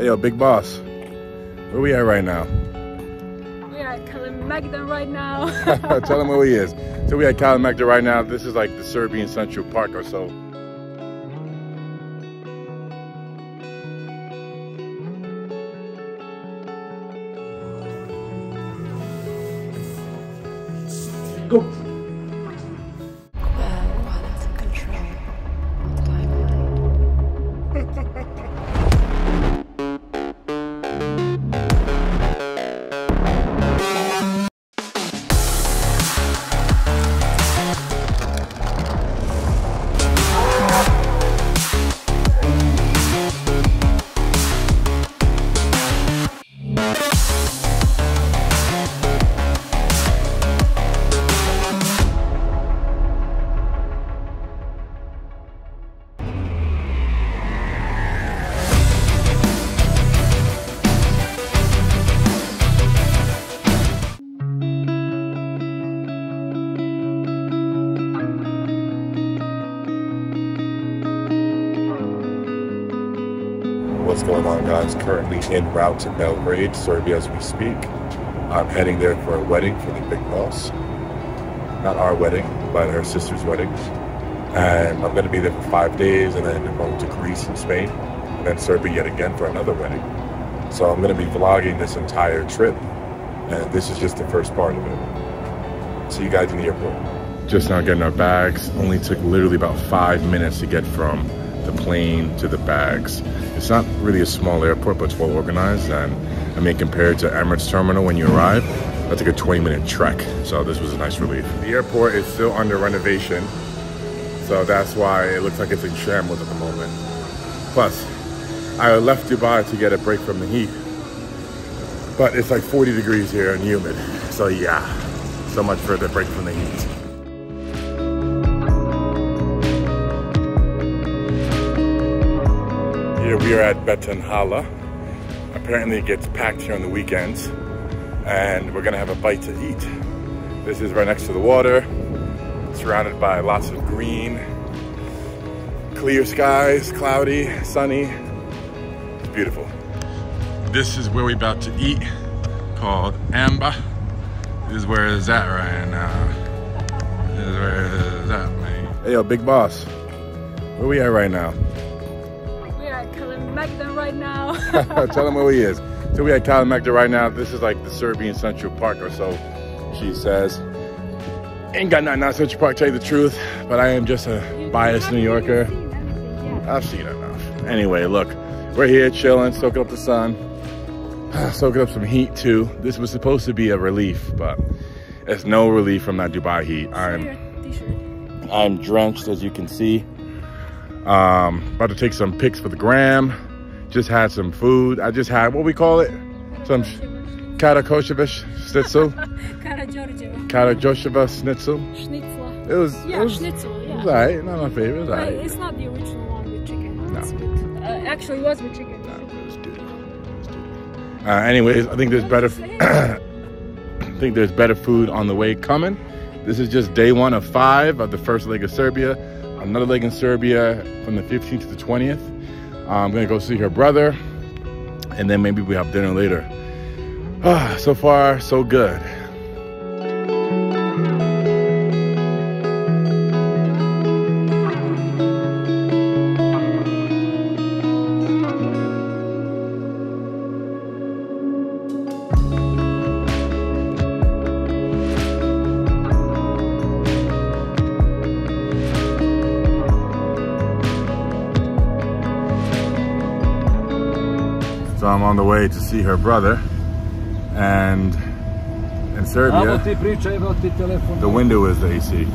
Hey, yo, big boss. Where we at right now? We are at Kalemegdan right now. Tell them where he is. So we at Kalemegdan right now. This is like the Serbian Central Park or so. Go. What's going on, guys? Currently en route to Belgrade, Serbia, as we speak. I'm heading there for a wedding for the big boss. Not our wedding, but her sister's wedding. And I'm going to be there for 5 days, and then I'm going to Greece and Spain, and then Serbia yet again for another wedding. So I'm going to be vlogging this entire trip, and this is just the first part of it. See you guys in the airport. Just now getting our bags. Only took literally about 5 minutes to get from the plane to the bags. It's not really a small airport, but it's well organized, and I mean, compared to Emirates Terminal, when you arrive, that's like a 20-minute trek, so this was a nice relief. The airport is still under renovation, so that's why it looks like it's in shambles at the moment. Plus, I left Dubai to get a break from the heat, but it's like 40 degrees here and humid, so yeah, so much for the break from the heat. We are at Betonhala. Apparently it gets packed here on the weekends, and we're gonna have a bite to eat. This is right next to the water, surrounded by lots of green, clear skies, cloudy, sunny. It's beautiful. This is where we're about to eat, called Amba. This is where it's at right now. This is where it's at, man. Hey, yo, big boss. Where we at right now? Kalemegdan right now. Tell him where he is. So we at Kalemegdan right now. This is like the Serbian Central Park or so, she says. Ain't got nothing on Central Park, tell you the truth, but I am just a biased New Yorker. I've seen enough. Anyway, look, we're here chilling, soaking up the sun, soaking up some heat too. This was supposed to be a relief, but it's no relief from that Dubai heat. I'm drenched, as you can see. About to take some pics for the gram. Just had some food. I just had, what we call it? Some Karađorđev schnitzel. Karađorđev schnitzel. Schnitzel. It was schnitzel, yeah. It was all right, not my favorite. It was all right. It's not the original one with chicken. No. With, actually, it was with chicken. No, it was dude. Anyways, I think there's better. I think there's better food on the way coming. This is just day one of 5 of the first leg of Serbia. Another leg in Serbia from the 15th to the 20th. I'm gonna go see her brother, and then maybe we have dinner later. So far, so good. So I'm on the way to see her brother, and in Serbia, the window is the AC.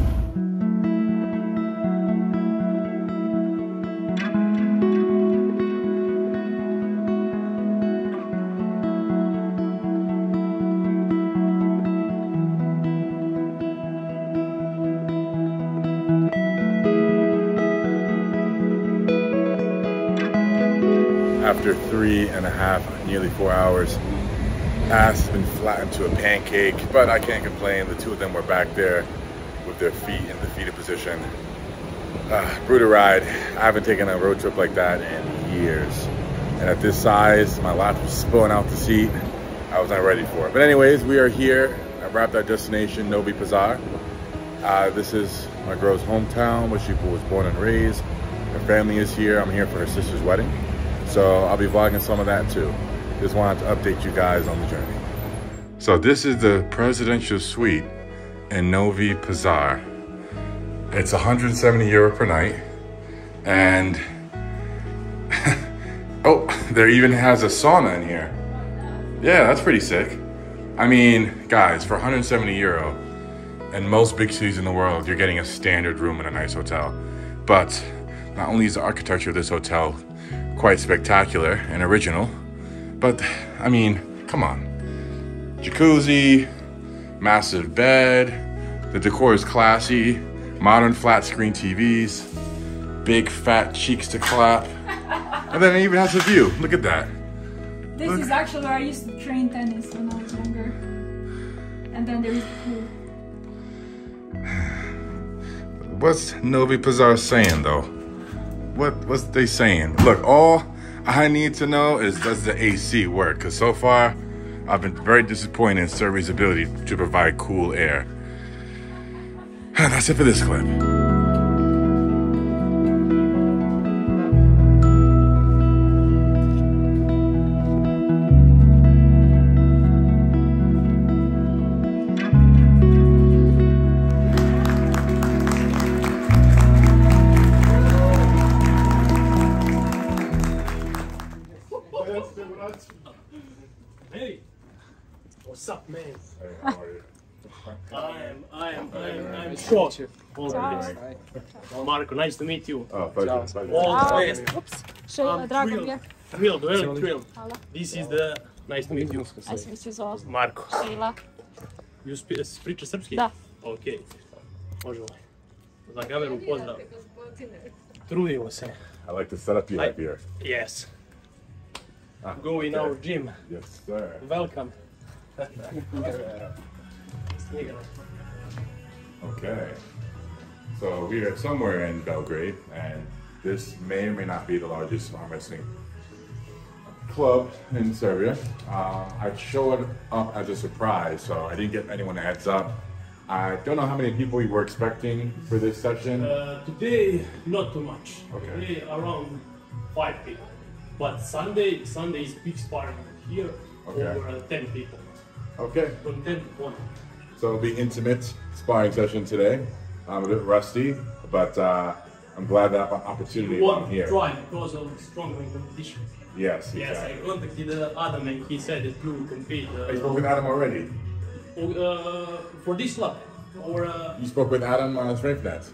After 3 and a half, nearly 4 hours, ass has been flattened to a pancake, but I can't complain. The two of them were back there with their feet in the fetal position. Brutal ride. I haven't taken a road trip like that in years. And at this size, my lap was spilling out the seat. I was not ready for it. But anyways, we are here. I arrived at our destination, Novi Pazar. This is my girl's hometown, where she was born and raised. Her family is here. I'm here for her sister's wedding. So I'll be vlogging some of that too. Just wanted to update you guys on the journey. So this is the presidential suite in Novi Pazar. It's 170 euro per night. And, oh, there even has a sauna in here. Yeah, that's pretty sick. I mean, guys, for 170 euro, in most big cities in the world, you're getting a standard room in a nice hotel. But not only is the architecture of this hotel quite spectacular and original, but I mean, come on. Jacuzzi, massive bed, the decor is classy, modern flat screen TVs, big fat cheeks to clap, and then it even has a view. Look at that. This is actually where I used to train tennis when I was younger. And then there is the pool. What's Novi Pazar saying though? What's they saying? Look, all I need to know is, does the AC work? Because so far, I've been very disappointed in Serbia's ability to provide cool air. And that's it for this clip. Hey, what's up, man? Hey, how are you? I'm short. All the best. Marko, nice to meet you. Oh, pleasure. All the best. Oops. Thrilled. This is the nice to meet you. Nice to meet you as well. Marko. You speak Serbian? Da. Okay. Možemo. Za kameru pozdrav. Trudimo se. I like the setup you have here. Yes. Go in our gym. Yes, sir. Welcome. Okay. So we are somewhere in Belgrade, and this may or may not be the largest arm wrestling club in Serbia. I showed up as a surprise, so I didn't give anyone a heads up. I don't know how many people you were expecting for this session. Today, not too much. Okay. Today, around 5 people. But Sunday is big sparring here, over 10 people. Okay. From 10 to 20. So it'll be intimate sparring session today. I'm a bit rusty, but I'm glad that I have an opportunity I'm here. You want to try because of strong competition. Yes, exactly. Yes, I contacted Adam and he said that you compete. I spoke with Adam already? For this club? Or, you spoke with Adam on StrengthNet?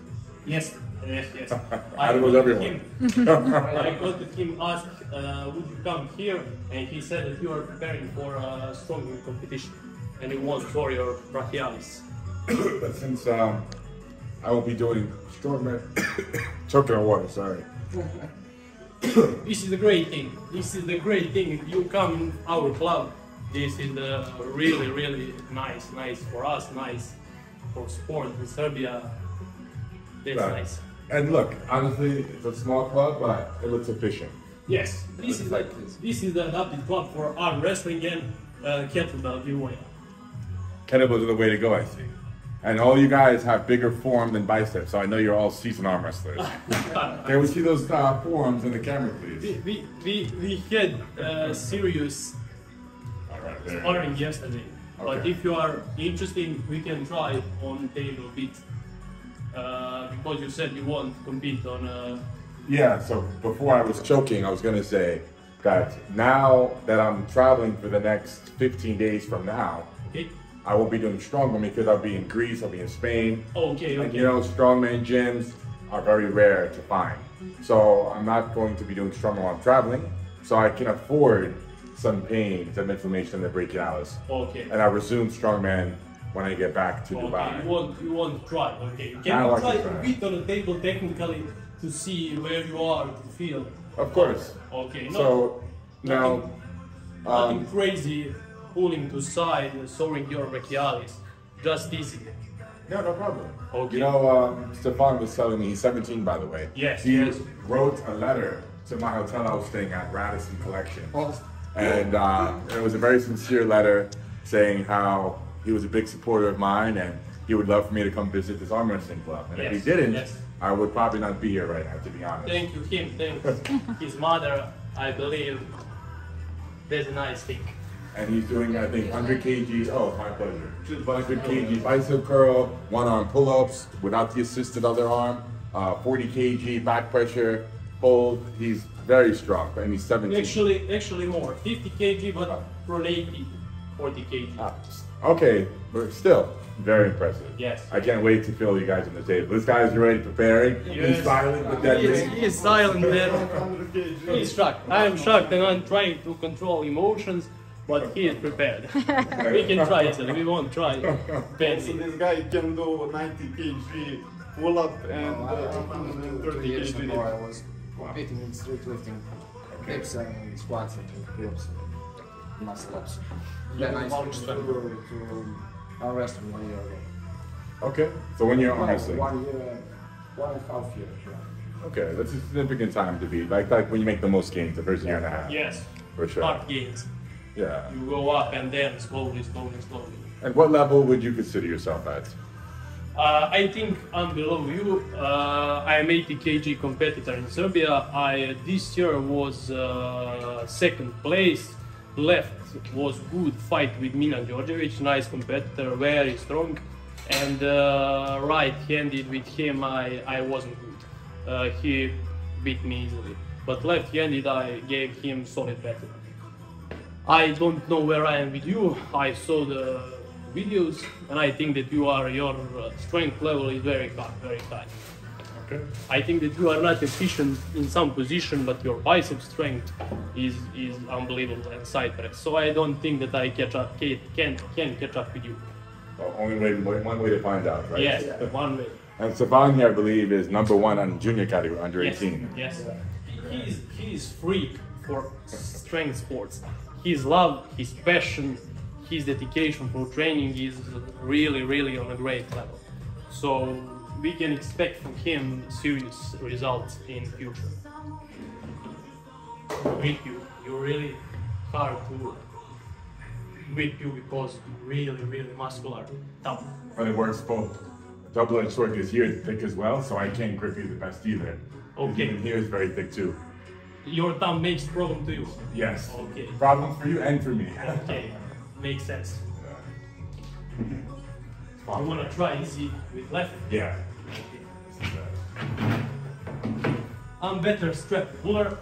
Yes. Yes. Adam was everyone. I contacted him, asked, would you come here? And he said that you are preparing for a strong competition. And he wants warrior brachialis. But since I will be doing strongman, choking on water, sorry. This is the great thing. This is the great thing. You come in our club. This is the really nice for us, nice for sport in Serbia. That's nice. And look, honestly, it's a small club, but it looks efficient. Yes, this is the adapted club for arm wrestling and kettlebell viewing. Kettlebells are the way to go, I see. And all you guys have bigger form than biceps, so I know you're all seasoned arm wrestlers. Can we see those forms in the camera, please? We had serious sparring yesterday, but if you are interested, we can try on a little bit. Because you said you want to compete on yeah, so before I was choking, I was going to say that now that I'm traveling for the next 15 days from now, I will be doing strongman because I'll be in Greece, I'll be in Spain. Okay. You know, strongman gyms are very rare to find. So I'm not going to be doing strongman while I'm traveling, so I can afford some pain, some inflammation in the brachialis. Okay. And I resume strongman when I get back to Dubai. You want to try, okay. Can you try to beat on the table technically to see where you are, to feel? Of course. Okay. So, nothing crazy, pulling to side, soaring your brachialis, just easy. No, no problem. Okay. You know, Stefan was telling me, he's 17 by the way. Yes. He wrote a letter to my hotel I was staying at, Radisson Collection. And it was a very sincere letter saying how he was a big supporter of mine and he would love for me to come visit this arm wrestling club. And if he didn't, I would probably not be here right now, to be honest. Thank you, him, thanks. His mother, I believe, there's a nice thing. And he's doing, I think, 100 kg. Oh, it's my pleasure. 100 kg bicep curl, one-arm pull-ups without the assisted other arm, 40 kg back pressure, hold. He's very strong, and he's 17. Actually more, 50 kg, but for lately, 40 kg. Okay, but still, very impressive. Yes. I can't wait to fill you guys on the table. This guy's already preparing. Yes. He's silent with that thing. He's silent there. He's shocked. I am shocked, and I'm trying to control emotions. But he is prepared. We can try it, and we won't try it. So this guy can do 90 kg pull-up and 30 kg lift. I was competing in street lifting, dips and squats and grips and muscle-ups. Then I switched to arm wrestling 1 year ago. Okay, so when you're arm wrestling? 1.5 years. Yeah. Okay, that's a significant time to be, like when you make the most gains, the first year and a half. Yes, for sure. Hard gains. Yeah. You go up and then slowly. And what level would you consider yourself at? I think I'm below you. I'm 80 kg competitor in Serbia. I this year was second place. Left was good fight with Milan Djordjevic, nice competitor, very strong. And right-handed with him, I wasn't good. He beat me easily. But left-handed, I gave him solid battle. I don't know where I am with you. I saw the videos, and I think that your strength level is very hard, very tight. Okay. I think that you are not efficient in some position, but your bicep strength is unbelievable and side press. So I don't think that I can catch up with you. Well, only one way to find out, right? Yes, yeah. One way. And Stefan here, I believe, is #1 on junior category under 18. Yes, he is freak for strength sports. His love, his passion, his dedication for training is really, really on a great level. So we can expect from him serious results in future. With you, you're really hard to beat you because you're really, really muscular, tough. But it works both. Double and short is here thick as well, so I can't grip you the best either. Okay. Even here is very thick too. Your thumb makes problem to you? Yes. Okay. Problem for you and for me. Okay. Makes sense. Yeah. You want to try easy with left? Yeah. Okay. I'm better strap puller,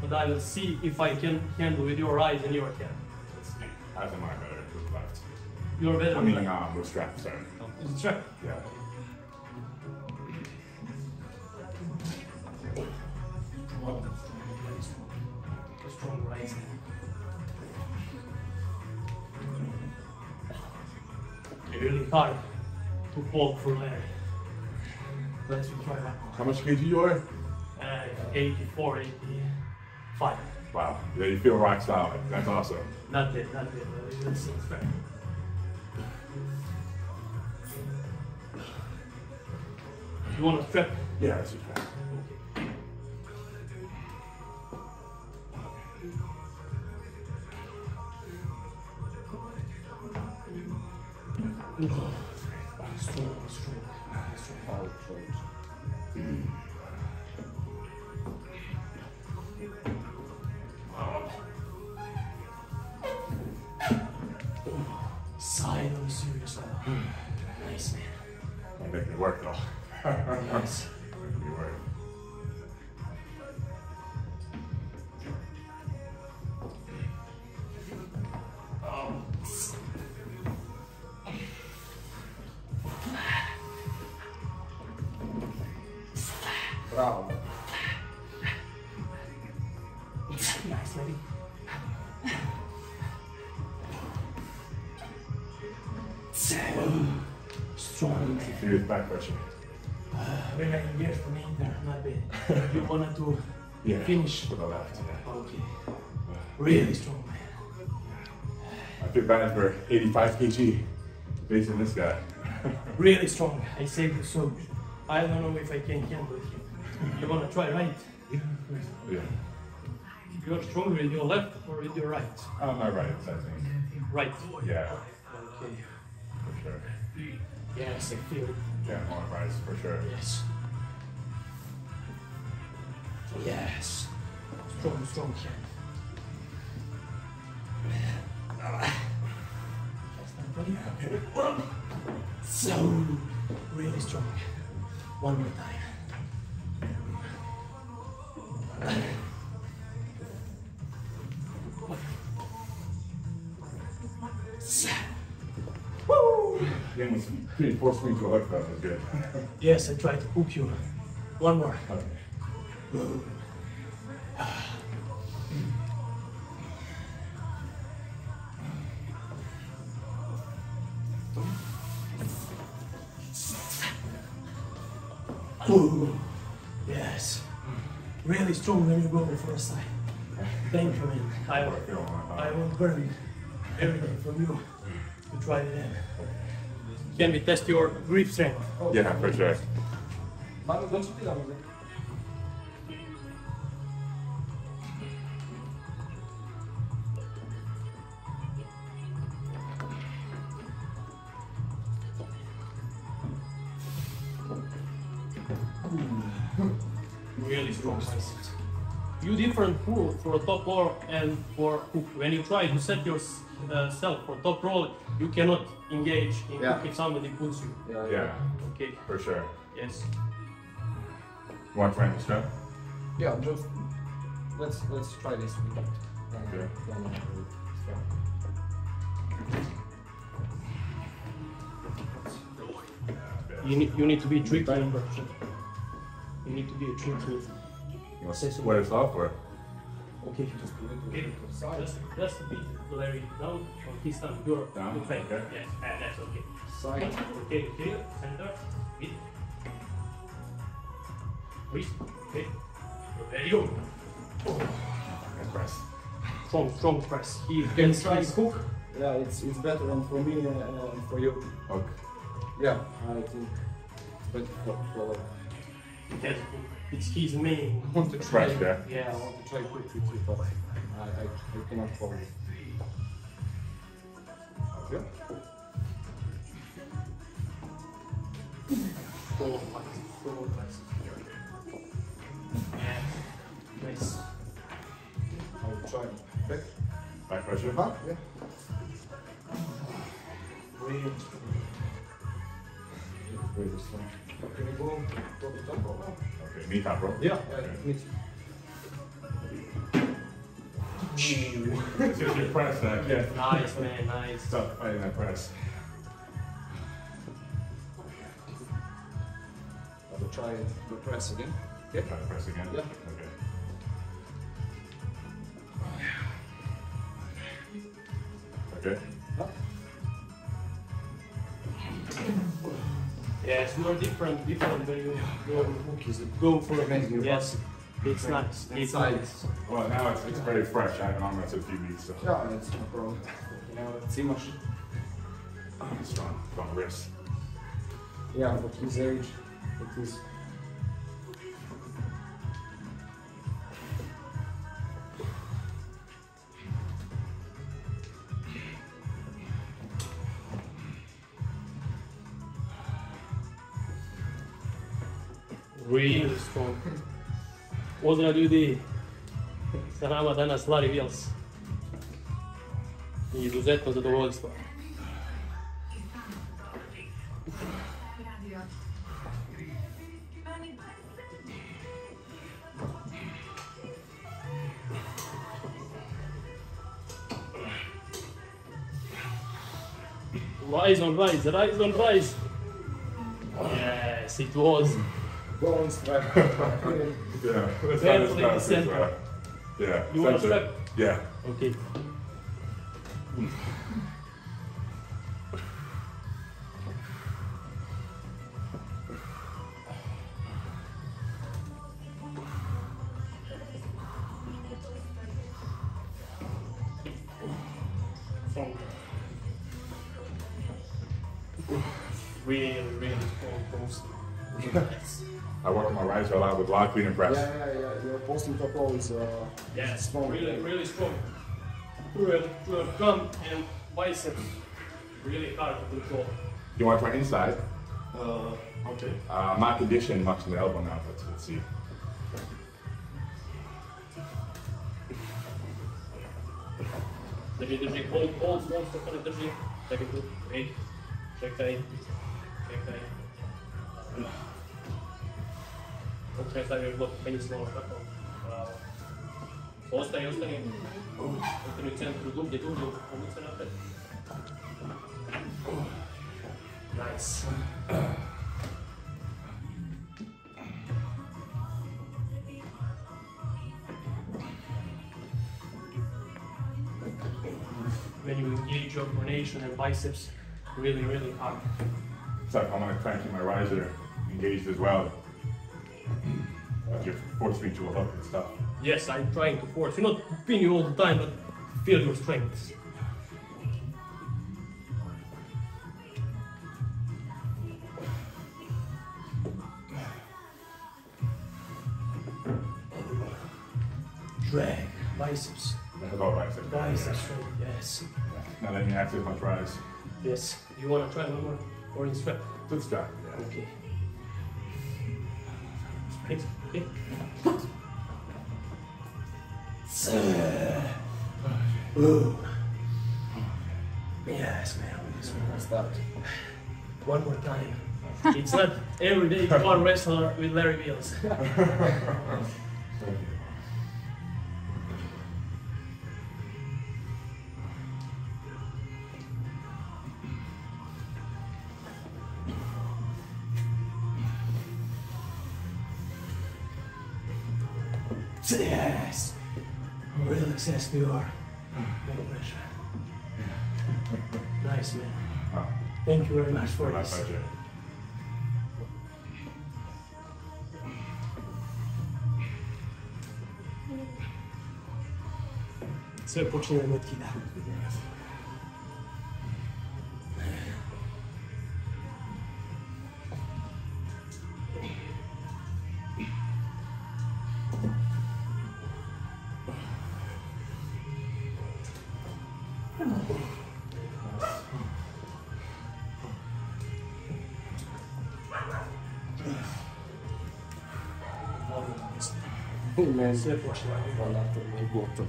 but I will see if I can handle with your eyes and your hand. That's me. I think I'm better with left. You're better with left? I mean, with strap, sorry. With strap? Yeah. Really hard to hold for Larry. Let's try that. How much kg you are? 84, 85. Wow, yeah, you feel rock solid. That's awesome. Not it. That's fair. You want to strap? Yeah, that's your strap. Side on serious level. Nice man. Don't make me work though. Yes. Don't make me work. Bravo. Nice, lady. Strong. Serious back pressure. When I get for me, not bad. You wanted to finish? For the left. Yeah. Okay. Really strong, man. I feel bad for 85 kg based on this guy. Really strong. I saved you so much. I don't know if I can handle him. You wanna try, right? Nice. Yeah. You're stronger in your left or in your right? My right, I think. Right. Yeah. Okay. For sure. Yes, I feel. Yeah, more right, for sure. Yes. Yes. Strong, strong hand. So, really strong. One more time. Woo! You almost forced me to hook that, was good. Yes, I tried to hook you. One more. Okay. Boom. Ooh. Yes. Really strong when you go for a side. Thank you, man. I won't burn everything from you to try it in. Can we test your grip strength? Oh, yeah, for sure. Really strong biceps. You different pull for top roll and for hook. When you try to set yourself for top roll, you cannot engage in hook if somebody puts you. Yeah. Okay. For sure. Yes. Want to try this now? Yeah. Just let's try this. Okay. You need to be tricky. You need to be a trick move. You want to say what it's all for? Okay, just do it. Just beat Larry down on his thumb. You're down. Okay. Yes, that's okay. Side. Okay, okay. Center. Beat. Wrist. Okay. There you go. Good press. Strong, strong press. He can try his hook. Yeah, it's better than for me and for you. Okay. Yeah, I think it's better for. Yes, it's his main. I want to try. Yeah, I want to try quickly, but I cannot follow it. Okay. Four plus. Yeah. Nice. I will try. Back. Back pressure. Huh? Yeah. Brilliant. Very strong. Can you go to the top row now? Okay, me top row? Yeah, me too. It's just your press that I Nice, man, nice. Stop fighting that press. I will try the press again. Yeah. Try the press again? Yeah. Okay. Okay. Huh? Yes, we are different when you go for a venue. Yes, it's nice. It's nice. Well, now it's very fresh. I haven't almost a few weeks. So. Yeah, that's no problem. Now it's much. Strong wrist. Yeah, for his age, it is. Really strong. Pozdrav ljudi, sa nama danas Larry Wheels. I izuzetno zadovoljstvo. Rise on rise, rise on rise. Yes, it was. Bones, strap. Yeah, let's try this now. Yeah, you want to strap? Yeah. Okay. Really, really strong bones. I work on my riser a lot with log cleaner press. Yeah. Your posting couple is strong. Really strong. Through a thumb and biceps. Really hard to control. You want to try inside? Okay. I'm not conditioned much in the elbow now, but let's see. Drži, hold, small stuff on it, drži. Take it, wait. Čekaj. Očekaj, stavio je blok, meni slovo štakao. Ostani. Ostani u centru, dublje, pomoći se napred. Nice. When you engage your pronation and biceps, really hard. So I'm going to try and keep my riser engaged as well. But you're forcing me to a hook and stuff. Yes, I'm trying to force. You're not pinning all the time, but feel your strength. Drag, biceps. That's all biceps. Biceps, yes. Now let me access my tries. Yes. You want to try one more? Or in strap? Let's try. Yeah. Okay. Hit. Ooh. Yes, man. I stopped. One more time. It's not every day you are wrestler with Larry Wheels. Yes! Real success you are. No pressure. Nice, man. Thank you very much for this. My pleasure. Sve počinjemo od kida. Sve počinjamo gotovo.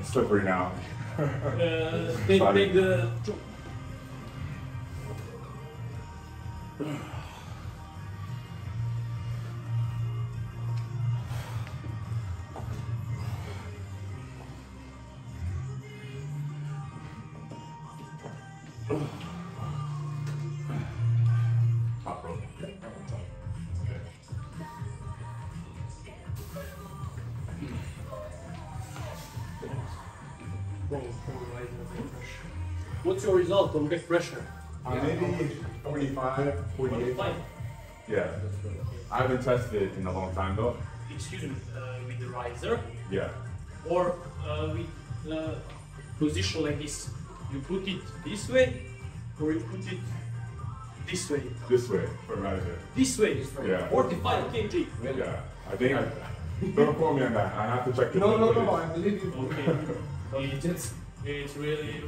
It's slippery now. Take the... What's your result on leg pressure? Maybe 45, 48. Yeah. I haven't tested it in a long time though. Excuse me, with the riser? Yeah. Or with position like this. You put it this way, or you put it this way? This way, for riser. This way? This way. Yeah. 45 kg. Really? Yeah. I think I... Don't quote me on that. I have to check the... No, I believe you. Okay. It's really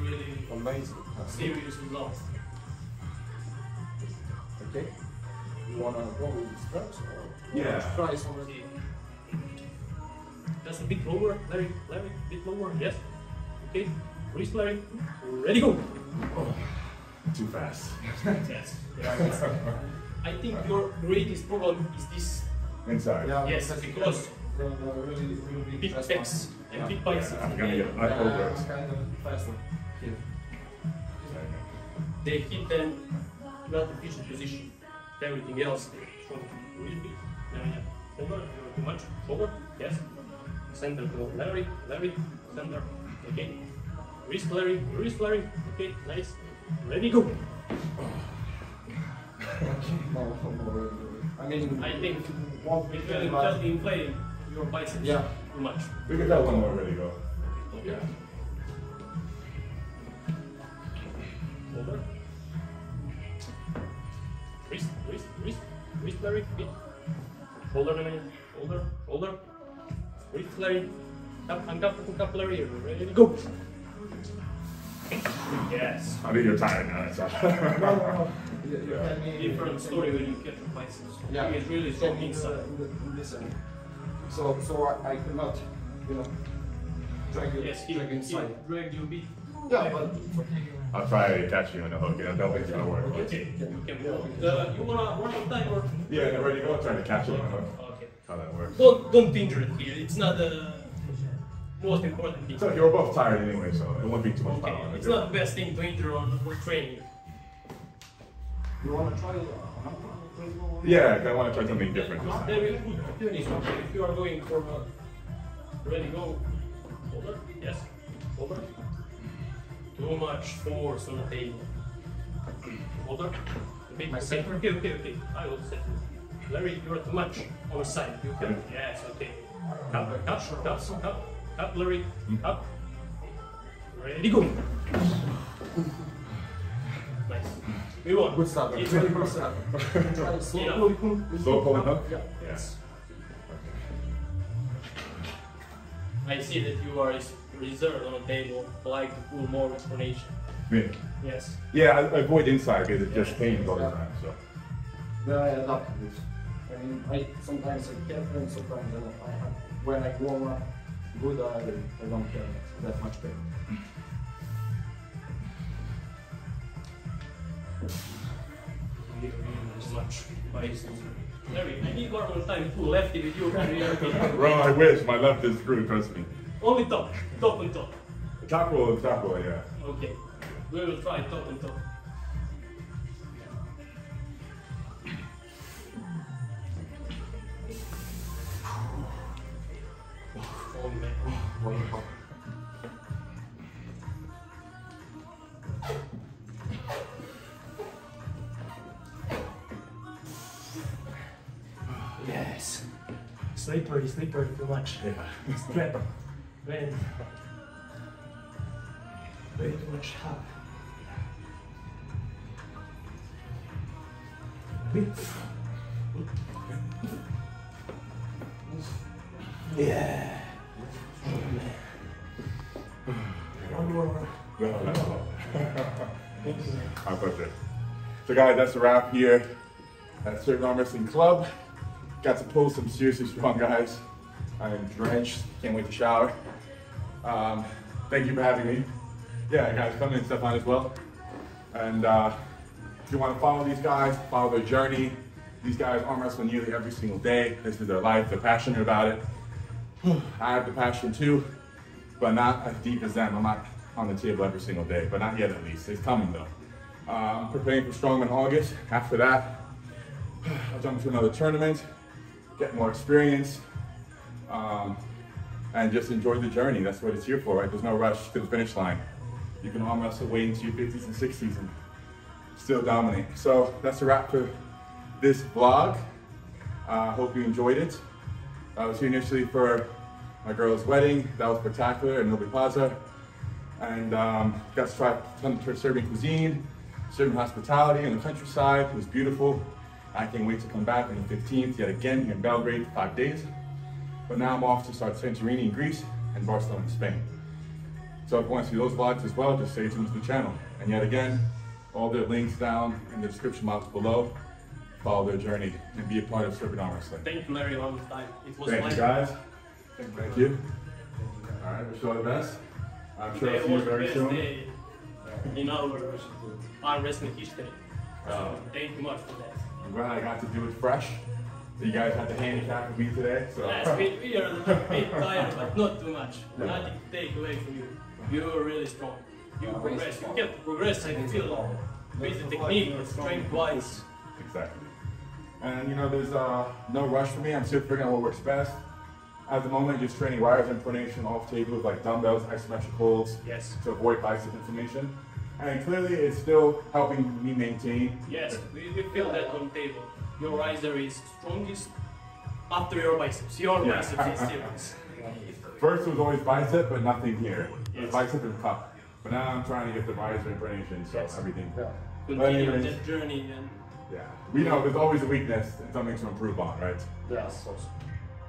amazing. Serious results. Okay. You wanna go with the straps or try somebody? Just a bit lower, Larry, a bit lower, yes. Okay. Release, Larry. Ready, go! Oh, too fast. Yes. Yeah, I think your greatest problem is this. Inside. Yeah, yes, because really big pecs. And big biceps. I'm gonna get like over it. Kind of faster. Here. They hit them not efficient position. Everything else. Over. Too much. Over. Yes. Center to Larry. Center. Okay. Wrist Larry. Okay. Nice. Ready, go. I mean, I think it will just inflate your biceps too much. We can tell one more ready to go. Yeah. over. Wrist, wrist, wrist, wrist, Larry, wrist. Shoulder, Larry, shoulder, shoulder. Wrist, Larry. Tap, uncap, Larry. Ready to go. Yes. I mean, you're tired now, that's all. Yeah. Different story when you get the biceps. Yeah. It's really so inside. Listen. So I cannot, you know, drag you, yes, drag you inside. Yes, drag you a bit. Yeah, but it's okay. I'll try to catch you on the hook, I don't think it's going to work. Okay, you can move. You want to run on time or? Yeah, ready to go, I'm trying to catch you on the hook. Okay. How that works. Don't injure it here, it's not the most important thing. So you're both tired anyway, so it won't be too much power. It's not the best thing to injure on for training. You want to try Yeah, I want to try something different this time. Very good. If you are going for ready, go. Over. Yes. Over. Too much force on the table. Over. Okay. I will set you. Larry, you are too much on the side. You can. Yes, okay. Up, Larry. Up. Ready, go. Nice. We won. Good start. It's very good start. Slow pulling up? Yeah. Yes. I see that you are reserved on a table, like to pull more explanation. Me? Yes. Yeah, I avoid inside because it just pains all the time. So. Then I adapt to this. I mean, sometimes I care for it, sometimes I don't. When I warm up good, I don't care that much pain. Much biceps. Larry, I need one more time to lefty with you. Bro, I wish my left is screwed, trust me. Only top and top. Top roll, yeah. Okay, we will try top and top. Oh man. Wow. Yes. Slippery too much. Yeah. Strap. Very too much up. Yeah. One more. How about this? So guys, that's a wrap here at Serbian Arm Wrestling Club. Got to pull some seriously strong guys. I am drenched, can't wait to shower. Thank you for having me. Yeah, guys, come in, Stefan as well. And if you want to follow these guys, follow their journey. These guys arm wrestle nearly every single day. This is their life, they're passionate about it. I have the passion too, but not as deep as them. I'm not on the table every single day, but not yet at least. It's coming though. I'm preparing for Strongman August. After that, I'll jump into another tournament, get more experience, and just enjoy the journey. That's what it's here for, right? There's no rush to the finish line. You can arm wrestle way into your 50s and 60s and still dominate. So that's a wrap for this vlog. I hope you enjoyed it. I was here initially for my girl's wedding. That was spectacular in Novi Pazar. And got to try a ton of Serbian cuisine, Serbian hospitality in the countryside. It was beautiful. I can't wait to come back on the 15th, yet again, here in Belgrade, 5 days. But now I'm off to start Santorini in Greece and Barcelona in Spain. So if you want to see those vlogs as well, just stay tuned to the channel. And yet again, all their links down in the description box below. Follow their journey and be a part of Serbian Arm Wrestling. Thank you, Larry, all the time. It was Thank you, guys. Thank you. All right, wish you all the best. I'm sure I'll see you very soon. Day in our arm wrestling history. So thank you much for that. I'm glad I got to do it fresh. So you guys had the handicap with me today. So. Yes, we are a bit tired, but not too much. Nothing to take away from you. You are really strong. You progress. You kept progress. I can feel long. With the technique, strength-wise. Exactly. And you know, there's no rush for me. I'm still figuring out what works best. At the moment, just training wires and pronation off table with like dumbbells, isometric holds, yes, to avoid bicep inflammation. And clearly, it's still helping me maintain. Yes, we feel that on table. Your riser is strongest after your biceps. Your biceps is serious. First was always bicep, but nothing here. Yes. Bicep and cup. But now I'm trying to get the body's vibration, so everything. Yeah. Continue that journey, and yeah, we know there's always a weakness and something to improve on, right? Yes.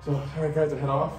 So, all right, guys, I head off.